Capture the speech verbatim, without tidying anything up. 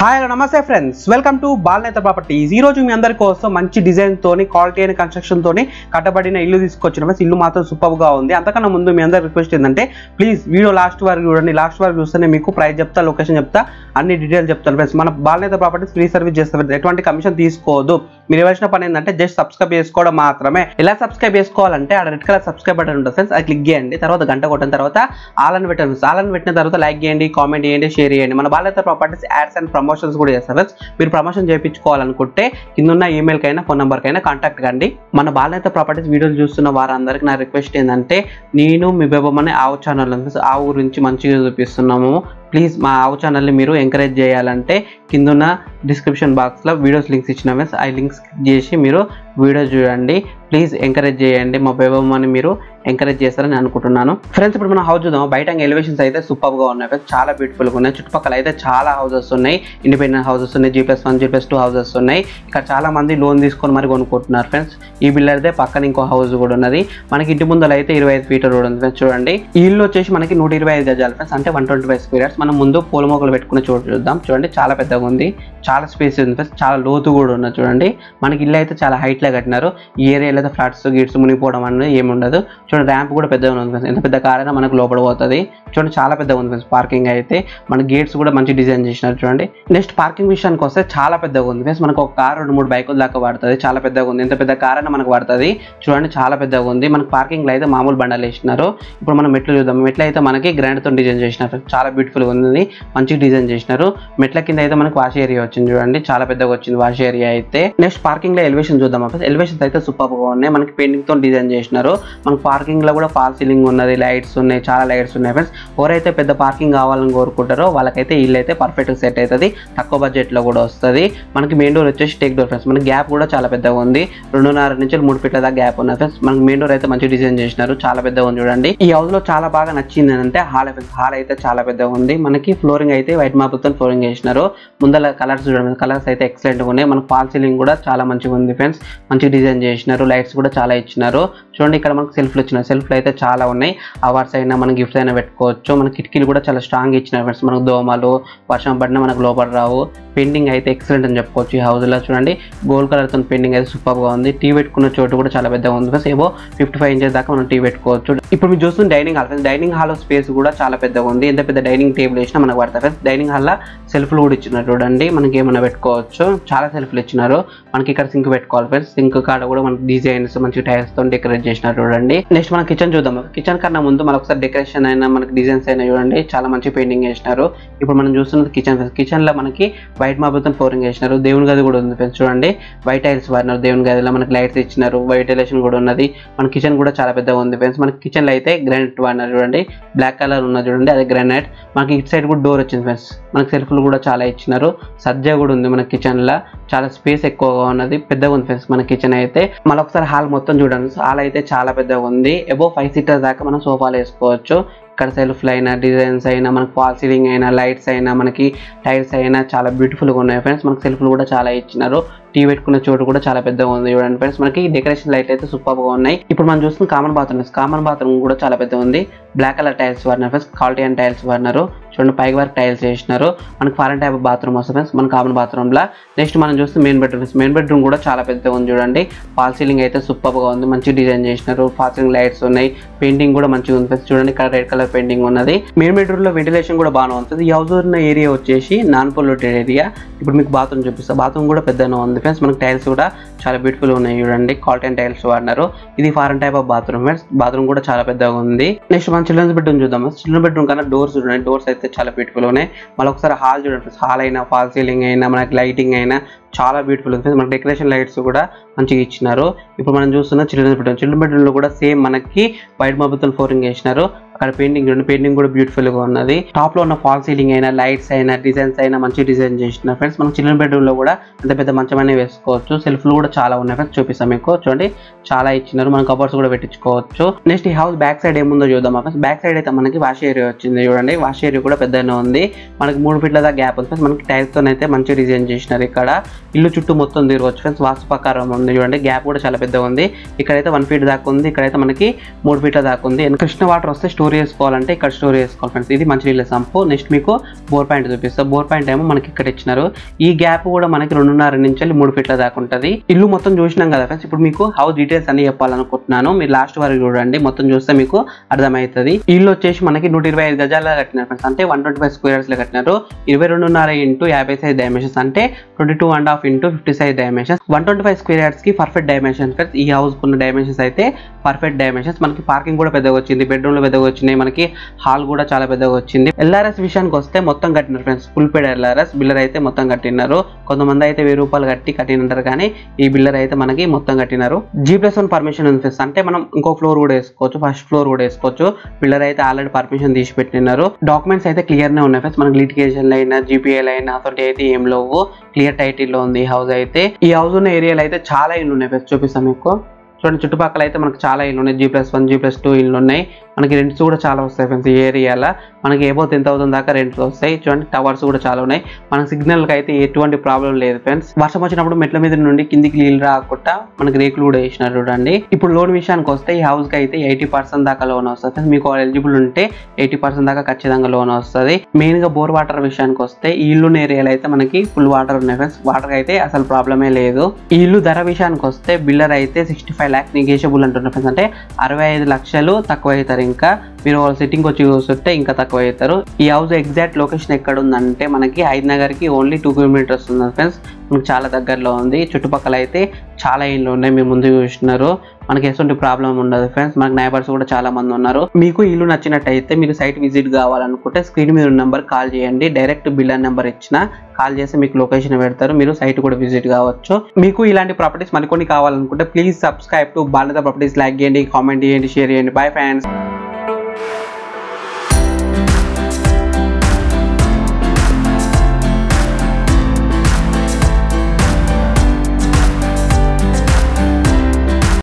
हाय hello नमस्ते friends, welcome to Balanetra properties. ई रोजु मी अंदर कोसम मंची डिजाइन तोनी क्वालिटी अयिन कंस्ट्रक्शन तोनी कट्टबडिन इल्लु तीसुकोच्चानु। इल्लु मात्रम सूपर गा उंदी। अंतकना मुंदु मी अंदर रिक्वेस्ट एंदंटे प्लीज वीडियो लास्ट वरकु चूडंडी। लास्ट वरकु चूस्तने मीकु प्राइस चेप्ता, लोकेशन चेप्ता, अन्नी डिटेल चेप्तानु। फ्रेंड्स मन बालनेत्र प्रॉपर्टीज फ्री सर्विस चेस्तारु, एटुवंटी कमीशन तीसुकोवद्दु। మీరు ఏవైనా పని ఏంటంటే జస్ట్ సబ్స్క్రైబ్ చేసుకోవడం మాత్రమే। ఇలా సబ్స్క్రైబ్ చేసుకోవాలంటే ఆ రెడ్ కలర్ సబ్స్క్రైబ్ బటన్ ఉంటుంది ఫ్రెండ్స్, అది క్లిక్ చేయండి। తర్వాత గంట కొట్టిన తర్వాత ఆల్ అని పెట్టండి ఫ్రెండ్స్। ఆల్ అని పెట్టిన తర్వాత లైక్ చేయండి, కామెంట్ చేయండి, షేర్ చేయండి। మన Balanetra properties ads and promotions కూడా చేస్తారు ఫ్రెండ్స్। మీరు ప్రమోషన్ చేయించుకోవాలనుకుంటే కింద ఉన్న ఈమెయిల్ కైనా ఫోన్ నెంబర్ కైనా కాంటాక్ట్ కండి। మన బాలనేత్ర ప్రాపర్టీస్ వీడియోలు చూస్తున్న వారందరికీ నా రిక్వెస్ట్ ఏంటంటే నేను మీ బేబమ్మని ఆవు ఛానల్ ఫ్రెండ్స్, ఆవు గురించి మంచిగా చూపిస్తున్నాము। ప్లీజ్ మా ఆవు ఛానల్ని మీరు ఎంకరేజ్ చేయాలంటే కిందున్న డిస్క్రిప్షన్ బాక్స్లో వీడియోస్ లింక్స్ ఇచ్చిన ఫ్రెండ్స్, ఆ లింక్స్ చేసి మీరు వీడియో చూడండి। ప్లీజ్ ఎంకరేజ్ చేయండి, మా బేబమ్మని మీరు ఎంకరేజ్ చేస్తారని అనుకుంటున్నాను ఫ్రెండ్స్। ఇప్పుడు మనం హౌస్ చూద్దాం। బయట ఎలివేషన్స్ అయితే సూపర్గా ఉన్నాయి ఫ్రెండ్స్, చాలా బ్యూటిఫుల్గా ఉన్నాయి। చుట్టుపక్కల అయితే చాలా హౌసెస్ ఉన్నాయి, ఇండిపెండెంట్ హౌసెస్ ఉన్నాయి, G plus one G plus two houses ఉన్నాయి। ఇక్కడ చాలా మంది లోన్ తీసుకొని మరి కొనుక్కుంటున్నారు ఫ్రెండ్స్। ఈ బిల్డర్దే పక్కన ఇంకో హౌస్ కూడా ఉన్నది మనకి। ఇంటి ముందర అయితే ఇరవై ఐదు ఫీట్ రోడ్ ఉంది ఫ్రెండ్స్। చూడండి ఈ ఇల్లు వచ్చేసి మనకి నూట ఇరవై ఐదు గజాలు ఫ్రెండ్స్, అంటే one twenty five square yards. మనం ముందు పూల మొక్కలు పెట్టుకున్న చోటు చూద్దాం। చూడండి చాలా పెద్దగా ఉంది, చాలా స్పేస్ ఉంది ఫ్రెండ్స్, చాలా లోతు కూడా ఉన్నది। చూడండి మనకి ఇల్లు అయితే చాలా హైట్లో కట్టినారు। ఈ ఏరియాలో అయితే ఫ్లాట్స్ గిట్స్ మునిగిపోవడం అనేది ఏమి ఉండదు। చూడండి ర్యాంప్ కూడా పెద్దగా ఉంది ఫ్రెండ్స్, ఎంత పెద్ద కార్ అయినా మనకు లోపల పోతుంది। చూడండి చాలా పెద్దగా ఉంది ఫ్రెండ్స్ పార్కింగ్ అయితే, మన గేట్స్ కూడా మంచి డిజైన్ చేసినారు। చూడండి నెక్స్ట్ పార్కింగ్ విషయానికి వస్తే చాలా పెద్దగా ఉంది ఫ్రెండ్స్, మనకు ఒక కార్ రెండు మూడు బైకులు దాకా పడుతుంది, చాలా పెద్దగా ఉంది। ఎంత పెద్ద కార్ అయినా మనకు పడుతుంది। చూడండి చాలా పెద్దగా ఉంది, మనకు పార్కింగ్లో అయితే మామూలు బండలు వేసినారు। ఇప్పుడు మనం మెట్లు చూద్దాం। మెట్లు అయితే మనకి గ్రాండ్తో డిజైన్ చేసినారు ఫ్రెండ్స్, చాలా బ్యూటిఫుల్గా ఉంది, మంచి డిజైన్ చేసినారు। మెట్ల కింద అయితే మనకు వాష్ ఏరియా వచ్చింది, చూడండి చాలా పెద్దగా వచ్చింది వాష్ ఏరియా అయితే। నెక్స్ట్ పార్కింగ్లో ఎలివేషన్ చూద్దాం ఫ్రెండ్స్, ఎలివేషన్స్ అయితే సూపర్గా ఉన్నాయి, మనకి పెయింటింగ్తో డిజైన్ చేసినారు। మనకు పార్కింగ్ లో కూడా ఫాల్ సీలింగ్ ఉన్నది, లైట్స్ ఉన్నాయి, చాలా లైట్స్ ఉన్నాయి ఫ్రెండ్స్। ఎవరైతే పెద్ద పార్కింగ్ కావాలని కోరుకుంటారో వాళ్ళకైతే ఇల్లు అయితే పర్ఫెక్ట్ సెట్ అవుతుంది, తక్కువ బడ్జెట్ లో కూడా వస్తుంది। మనకి మెయిన్ డోర్ వచ్చేసి టేక్ డోర్ ఫ్రెండ్స్, మనకి గ్యాప్ కూడా చాలా పెద్దగా ఉంది, రెండున్నర నుంచి మూడు ఫీట్ల దాకా గ్యాప్ ఉన్నది ఫ్రెండ్స్। మనకి మెయిన్ డోర్ అయితే మంచి డిజైన్ చేసినారు, చాలా పెద్దగా ఉంది। చూడండి ఈ హౌస్ లో చాలా బాగా నచ్చింది అంటే హాల్ ఫ్రెండ్స్, హాల్ అయితే చాలా పెద్దగా ఉంది। మనకి ఫ్లోరింగ్ అయితే వైట్ మార్బుల్ తో ఫ్లోరింగ్ చేసినారు, ముందర కలర్స్ చూడండి, కలర్స్ అయితే ఎక్సలెంట్ గా ఉన్నాయి। మనకి ఫాల్ సీలింగ్ కూడా చాలా మంచిగా ఉంది ఫ్రెండ్స్, మంచి డిజైన్ చేసినారు, లైట్స్ కూడా చాలా ఇచ్చినారు। చూడండి ఇక్కడ మనకి సెల్ఫ్ వచ్చిన సెల్ఫ్లు అయితే చాలా ఉన్నాయి, అవార్డ్స్ అయినా మనం గిఫ్ట్స్ అయినా పెట్టుకోవచ్చు। మన కిటికీలు కూడా చాలా స్ట్రాంగ్ ఇచ్చిన ఫ్రెండ్స్, మనకు దోమలు వర్షం పడినా మనకు లోపల రావు। పెయింటింగ్ అయితే ఎక్సలెంట్ అని చెప్పుకోవచ్చు ఈ హౌస్లో। చూడండి గోల్డ్ కలర్తో పెయింటింగ్ అయితే సూపర్గా ఉంది। టీ పెట్టుకున్న చోటు కూడా చాలా పెద్దగా ఉంది ఫ్రెండ్స్, ఏవో ఫిఫ్టీ ఫైవ్ ఇంచెస్ దాకా మనం టీ పెట్టుకోవచ్చు। ఇప్పుడు మీరు చూస్తున్న dining hall, dining hall space కూడా చాలా పెద్దగా ఉంది। ఎంత పెద్ద డైనింగ్ టేబుల్ వేసినా మనకు పడతాయి ఫ్రెండ్స్। డైనింగ్ హాల్లో సెల్ఫ్లు కూడా ఇచ్చినారు, చూడండి మనకి ఏమైనా పెట్టుకోవచ్చు, చాలా సెల్ఫ్లు ఇచ్చినారు। మనకి ఇక్కడ సింక్ పెట్టుకోవాలి ఫ్రెండ్స్, సింక్ కాడ కూడా మనకి డిజైన్స్ మంచి టైల్స్ తో డెకరేట్ చేసినారు చూడండి। నెక్స్ట్ మనం కిచెన్ చూద్దాం। కిచెన్ కన్నా ముందు మనకు ఒకసారి డెకరేషన్ అయినా మనకి డిజైన్స్ అయినా చూడండి, చాలా మంచి పెయింటింగ్ చేసినారు। ఇప్పుడు మనం చూస్తున్నది కిచెన్ ఫ్రెండ్స్, కిచెన్ లో మనకి వైట్ మార్బుల్ తో ఫ్లోరింగ్ చేసినారు, దేవుని గది కూడా ఉంది ఫ్రెండ్స్। చూడండి వైట్ టైల్స్ వాడినారు, దేవుని గదిలో మనకి లైట్స్ ఇచ్చినారు, వైట్ ఎలివేషన్ కూడా ఉన్నది। మన కిచెన్ కూడా చాలా పెద్దగా ఉంది ఫ్రెండ్స్, మన కిచెన్ లో అయితే గ్రానైట్ వాడినారు, చూడండి బ్లాక్ కలర్ ఉన్నది, చూడండి అదే గ్రానైట్। మనకి ఇటు సైడ్ కూడా డోర్ వచ్చింది ఫ్రెండ్స్, మనకి సెల్ఫ్లు కూడా చాలా ఇచ్చినారు, సజ్జా కూడా ఉంది మన కిచెన్ లో, చాలా స్పేస్ ఎక్కువగా ఉన్నది, పెద్దగా ఉంది ఫ్రెండ్స్ మన కిచెన్ అయితే। మళ్ళీ ఒకసారి హాల్ మొత్తం చూడండి, హాల్ అయితే చాలా పెద్దగా ఉంది, ఎబో ఫైవ్ సీటర్ దాకా మనం సోఫాలు వేసుకోవచ్చు। ఇక్కడ సెల్ఫ్ అయినా డిజైన్స్ అయినా మనకి ఫాల్ సీలింగ్ అయినా లైట్స్ అయినా మనకి టైల్స్ అయినా చాలా బ్యూటిఫుల్గా ఉన్నాయి ఫ్రెండ్స్। మనకి సెల్ఫ్లు కూడా చాలా ఇచ్చినారు, టీ పెట్టుకున్న చోటు కూడా చాలా పెద్దగా ఉంది చూడండి ఫ్రెండ్స్। మనకి డెకరేషన్ లైట్ అయితే సూపర్గా ఉన్నాయి। ఇప్పుడు మనం చూస్తున్న కామన్ బాత్రూమ్, కామన్ బాత్రూమ్ కూడా చాలా పెద్దగా ఉంది, బ్లాక్ కలర్ టైల్స్ వాడినారు ఫ్రెండ్స్, క్వాలిటీ అండ్ టైల్స్ వాడినారు, చూడండి పైకి వరకు టైల్స్ వేసినారు। మనకి ఫారెన్ టైప్ బాత్రూమ్ వస్తుంది ఫ్రెండ్స్ మన కామన్ బాత్రూమ్లో। నెక్స్ట్ మనం చూస్తే మెయిన్ బెడ్రూమ్, మెయిన్ బెడ్రూమ్ కూడా చాలా పెద్దగా ఉంది చూడండి, ఫాల్ సీలింగ్ అయితే సూపర్గా ఉంది, మంచి డిజైన్ చేసినారు, ఫాల్ సీలింగ్ లైట్స్ ఉన్నాయి, పెయింటింగ్ కూడా మంచిగా ఉంది ఫ్రెండ్స్। చూడండి ఇక్కడ రెడ్ కలర్ పెయింటింగ్ ఉన్నది, మెయిన్ బెడ్రూమ్ లో వెంటిలేషన్ కూడా బాగా ఉంటుంది। ఈ హౌస్ ఉన్న ఏరియా వచ్చేసి నాన్ పొల్యూటెడ్ ఏరియా। ఇప్పుడు మీకు బాత్రూమ్ చూపిస్తా, బాత్రూమ్ కూడా పెద్దగా ఉంది ఫ్రెండ్స్, మనకి టైల్స్ కూడా చాలా బ్యూటిఫుల్ ఉన్నాయి చూడండి, కాటన్ టైల్స్ వాడినారు। ఇది foreign type of bathroom friends, bathroom కూడా చాలా పెద్దగా ఉంది। నెక్స్ట్ మనం చిల్డ్రన్స్ బెడ్రూమ్ చూద్దాం, చిల్డ్రన్ బెడ్రూమ్ కన్నా డోర్స్ ఉన్నాయి, డోర్స్ అయితే చాలా బ్యూటిఫుల్ ఉన్నాయి। మళ్ళీ ఒకసారి హాల్ చూడండి, హాల్ అయినా ఫాల్ సీలింగ్ అయినా మనకి లైటింగ్ అయినా చాలా బ్యూటిఫుల్ ఉంది ఫ్రెండ్స్, మనకి డెకరేషన్ లైట్స్ కూడా మంచిగా ఇచ్చినారు। ఇప్పుడు మనం చూస్తున్న చిల్డ్రన్ బెడ్రూమ్, చిల్డ్రన్ బెడ్రూమ్లో కూడా సేమ్ మనకి వైట్ మార్బుల్తో ఫ్లోరింగ్ వేసినారు, అక్కడ పెయింటింగ్ చూడండి, పెయింటింగ్ కూడా బ్యూటిఫుల్ గా ఉన్నది। టాప్ లో ఉన్న ఫాల్ సీలింగ్ అయినా లైట్స్ అయినా డిజైన్స్ అయినా మంచి డిజైన్ చేసిన ఫ్రెండ్స్। మనం చిల్డ్రన్ బెడ్రూమ్ లో కూడా అంత పెద్ద మంచమైన వేసుకోవచ్చు, సెల్ఫ్లు కూడా చాలా ఉన్నాయి ఫ్రెండ్స్, చూపిస్తాం మీకు చూడండి చాలా ఇచ్చినారు, మనం కబర్స్ కూడా పెట్టించుకోవచ్చు। నెక్స్ట్ ఈ హౌస్ బ్యాక్ సైడ్ ఏముందో చూద్దాం ఫ్రెండ్స్। బ్యాక్ సైడ్ అయితే మనకి వాష్ ఏరియా వచ్చింది చూడండి, వాష్ ఏరియా కూడా పెద్దనే ఉంది, మనకి మూడు ఫీట్ల దాకా గ్యాప్ ఉంది ఫ్రెండ్స్, మనకి టైల్స్ తో అయితే మంచి డిజైన్ చేసినారు। ఇక్కడ ఇల్లు చుట్టూ మొత్తం తిరగవచ్చు ఫ్రెండ్స్, వాస్తు ప్రకారం ఉంది చూడండి, గ్యాప్ కూడా చాలా పెద్దగా ఉంది, ఇక్కడైతే వన్ ఫీట్ దాకా ఉంది, ఇక్కడైతే మనకి మూడు ఫీట్ల దాకా ఉంది। కృష్ణ వాటర్ వస్తే స్టోర్ స్టోర్ చేసుకోవాలంటే ఇక్కడ స్టోర్ చేసుకోవాలి ఫ్రెండ్స్. ఇది మంచి నీళ్ళ సంపు. నెక్స్ట్ మీకు బోర్ పాయింట్ చూపిస్తా. బోర్ పాయింట్ ఏమో మనకి ఇక్కడ ఇచ్చినారు. ఈ గ్యాప్ కూడా మనకి రెండున్నర నుంచి మూడు ఫీట్ల దాకా ఉంటుంది. ఇల్లు మొత్తం చూసినాం కదా ఫ్రెండ్స్. ఇప్పుడు మీకు హౌస్ డీటెయిల్స్ అన్ని చెప్పాలనుకుంటున్నాను. మీరు లాస్ట్ వరకు చూడండి, మొత్తం చూస్తే మీకు అర్థమవుతుంది. ఇల్లు వచ్చేసి మనకి నూట ఇరవై ఐదు గజాల కట్టినారు ఫ్రెండ్స్. అంటే వన్ ట్వంటీ ఫైవ్ స్క్వేర్స్ లో కట్టినారు. ఇరవై రెండున్నర ఇంటూ యాభై సైజ్ డైమెన్షన్స్ అంటే twenty two and half into fifty size dimensions. One twenty five square yards కి పర్ఫెక్ట్ డైమెన్షన్స్ ఫ్రెండ్స్. ఈ హౌస్ ఉన్న డైమెన్షన్స్ అయితే పర్ఫెక్ట్ డైమెన్షన్స్. మనకి పార్కింగ్ కూడా పెద్దగా వచ్చింది, బెడ్రూమ్ లో పెద్దగా వచ్చినాయి, మనకి హాల్ కూడా చాలా పెద్దగా వచ్చింది. ఎల్ఆర్ఎస్ విషయానికి వస్తే మొత్తం కట్టినారు friends. Full paid LRS builder అయితే మొత్తం కట్టినారు. కొంతమంది అయితే వెయ్యి రూపాయలు కట్టి కట్టినారు, కానీ ఈ బిల్లర్ అయితే మనకి మొత్తం కట్టినారు. జీ ప్లస్ వన్ పర్మిషన్ ఉంది ఫ్రెండ్స్. అంటే మనం ఇంకో ఫ్లోర్ కూడా వేసుకోవచ్చు, ఫస్ట్ ఫ్లోర్ కూడా వేసుకోవచ్చు. బిల్లర్ అయితే ఆల్రెడీ పర్మిషన్ తీసి పెట్టినారు. డాక్యుమెంట్స్ అయితే క్లియర్ నే ఉన్నాయి ఫ్రెండ్స్. మనకి లిటిగేషన్ అయినా జీపీఎల్ అయినా అథారిటీ అయితే ఏం లేవు, క్లియర్ టైటిల్ లో ఉంది హౌస్ అయితే. ఈ హౌస్ ఉన్న ఏరియాలో అయితే చాలా ఇల్లు ఉన్నాయి ఫ్రెండ్స్. చూపిస్తాం మీకు చూడండి. చుట్టుపక్కల అయితే మనకు చాలా ఇల్లు ఉన్నాయి. G plus one G plus two ఇల్లు ఉన్నాయి. మనకి రెంట్స్ కూడా చాలా వస్తాయి ఫ్రెండ్స్. ఈ ఏరియాలో మనకి ఏవో టెన్ థౌసండ్ దాకా రెంట్స్ వస్తాయి. చూడండి టవర్స్ కూడా చాలా ఉన్నాయి. మనకి సిగ్నల్కి అయితే ఎటువంటి ప్రాబ్లం లేదు ఫ్రెండ్స్. వర్షం వచ్చినప్పుడు మెట్ల మీద నుండి కిందికి నీళ్ళు రాకుండా మనకి రేకులు కూడా వేసినారు చూడండి. ఇప్పుడు లోన్ విషయానికి వస్తే ఈ హౌస్కి అయితే ఎయిటీ పర్సెంట్ దాకా లోన్ వస్తుంది ఫ్రెండ్స్. మీకు ఎలిజిబుల్ ఉంటే ఎయిటీ పర్సెంట్ దాకా ఖచ్చితంగా లోన్ వస్తుంది. మెయిన్గా బోర్ వాటర్ విషయానికి వస్తే ఈ ఇల్లు ఏరియాలో అయితే మనకి ఫుల్ వాటర్ ఉన్నాయి ఫ్రెండ్స్. వాటర్ అయితే అసలు ప్రాబ్లమే లేదు. ఈ ఇల్లు ధర విషయానికి వస్తే బిల్లర్ అయితే సిక్స్టీ ఫైవ్ ల్యాక్స్ నెగోషియబుల్ అంటున్నారు ఫ్రెండ్స్. అంటే అరవై ఐదు లక్షలు తక్కువ అవుతారు. ఇంకా మీరు సిట్టింగ్ వచ్చి చూస్తుంటే ఇంకా తక్కువ అవుతారు. ఈ హౌస్ ఎగ్జాక్ట్ లొకేషన్ ఎక్కడ ఉందంటే మనకి హైదనగర్కి ఓన్లీ టూ కిలోమీటర్స్ ఉంది ఫ్రెండ్స్. మనకు చాలా దగ్గరలో ఉంది. చుట్టుపక్కల అయితే చాలా ఇళ్ళు ఉన్నాయి. మీ ముందు చూస్తున్నారు. మనకి ఎటువంటి ప్రాబ్లం ఉండదు ఫ్రెండ్స్. మనకు నైబర్స్ కూడా చాలా మంది ఉన్నారు. మీకు ఇల్లు నచ్చినట్టయితే మీరు సైట్ విజిట్ కావాలనుకుంటే స్క్రీన్ మీద ఉన్న నెంబర్ కాల్ చేయండి. డైరెక్ట్ బిల్లర్ నెంబర్ ఇచ్చిన కాల్ చేసి మీకు లొకేషన్ పెడతారు. మీరు సైట్ కూడా విజిట్ కావచ్చు. మీకు ఇలాంటి ప్రాపర్టీస్ మరికొన్ని కావాలనుకుంటే please subscribe to Balanetra properties. Like చేయండి, కామెంట్ చేయండి, షేర్ చేయండి. Bye friends.